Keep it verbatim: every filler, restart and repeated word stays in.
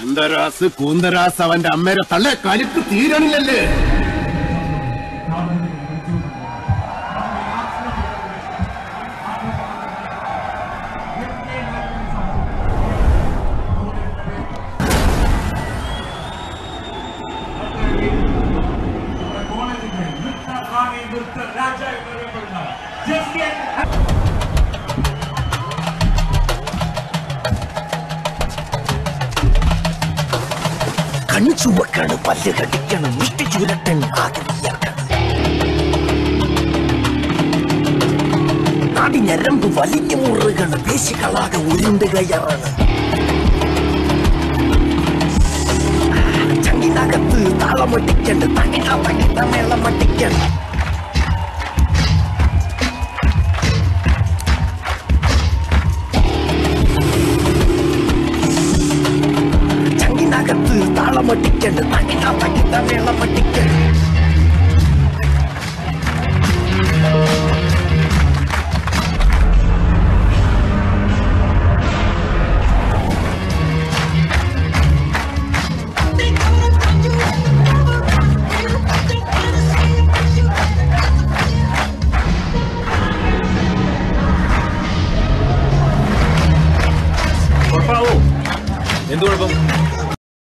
Andaras, Kundaras, and America, Kalip to Tiran Lele. Chubakan, Pathakakan, Mister Juratan, Akadiaka. Not in a rump of Valimuragan, the basic alaka within the Gayarana. Tanginaka, Talamatikan, the Tanginaka, the Melamatikan. Tanginaka, Talamatikan. Kita melamatkan.